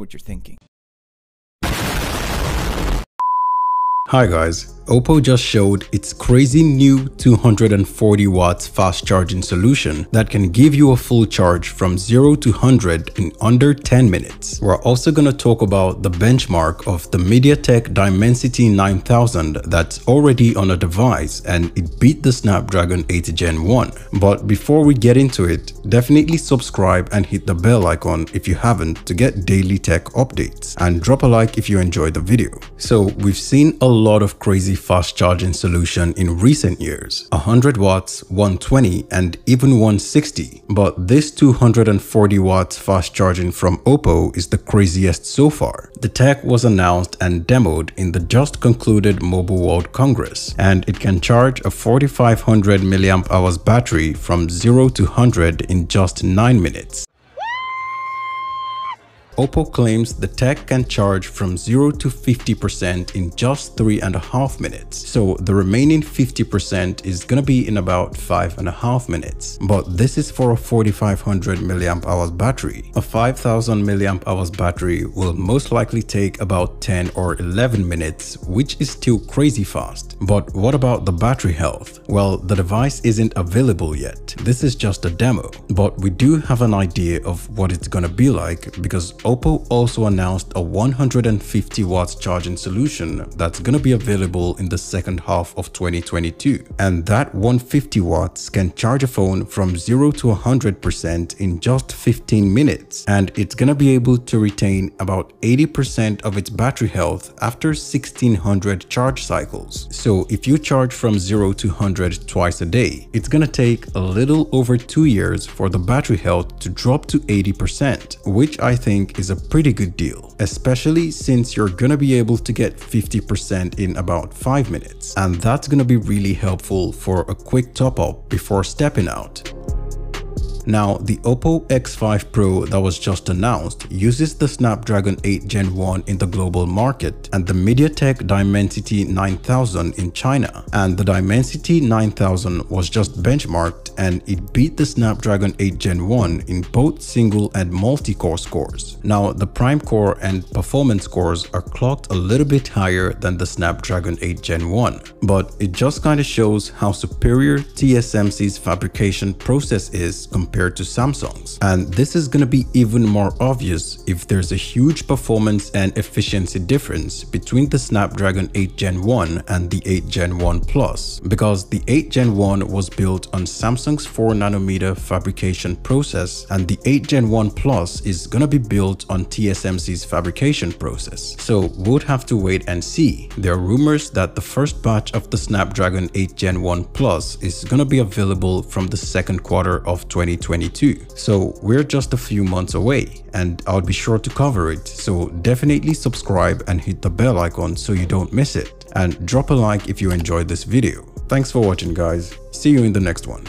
what you're thinking. Hi guys, Oppo just showed its crazy new 240 watts fast charging solution that can give you a full charge from 0 to 100 in under 10 minutes. We're also going to talk about the benchmark of the MediaTek Dimensity 9000 that's already on a device and it beat the Snapdragon 8 Gen 1. But before we get into it, definitely subscribe and hit the bell icon if you haven't to get daily tech updates, and drop a like if you enjoyed the video. So we've seen a lot of crazy fast charging solution in recent years, 100 watts, 120 and even 160, but this 240 watts fast charging from Oppo is the craziest so far. The tech was announced and demoed in the just concluded Mobile World Congress, and it can charge a 4500 mAh battery from 0 to 100 in just 9 minutes. Oppo claims the tech can charge from 0 to 50% in just 3.5 minutes, so the remaining 50% is gonna be in about 5.5 minutes. But this is for a 4500 mAh battery. A 5000 mAh battery will most likely take about 10 or 11 minutes, which is still crazy fast. But what about the battery health? Well, the device isn't available yet. This is just a demo, but we do have an idea of what it's gonna be like because Oppo also announced a 150 watts charging solution that's gonna be available in the second half of 2022, and that 150 watts can charge a phone from 0 to 100% in just 15 minutes, and it's gonna be able to retain about 80% of its battery health after 1600 charge cycles. So if you charge from 0 to 100 twice a day, it's gonna take a little over 2 years for the battery health to drop to 80%, which I think is a pretty good deal, especially since you're gonna be able to get 50% in about 5 minutes, and that's gonna be really helpful for a quick top-up before stepping out. Now, the Oppo X5 Pro that was just announced uses the Snapdragon 8 Gen 1 in the global market and the MediaTek Dimensity 9000 in China. And the Dimensity 9000 was just benchmarked and it beat the Snapdragon 8 Gen 1 in both single and multi-core scores. Now, the prime core and performance scores are clocked a little bit higher than the Snapdragon 8 Gen 1, but it just kind of shows how superior TSMC's fabrication process is compared to Samsung's, and this is going to be even more obvious if there's a huge performance and efficiency difference between the Snapdragon 8 Gen 1 and the 8 Gen 1 Plus, because the 8 Gen 1 was built on Samsung's 4nm fabrication process and the 8 Gen 1 Plus is going to be built on TSMC's fabrication process. So we'll have to wait and see. There are rumors that the first batch of the Snapdragon 8 Gen 1 Plus is going to be available from the second quarter of 2022. So we're just a few months away and I'll be sure to cover it, so definitely subscribe and hit the bell icon so you don't miss it, and drop a like if you enjoyed this video. Thanks for watching guys, see you in the next one.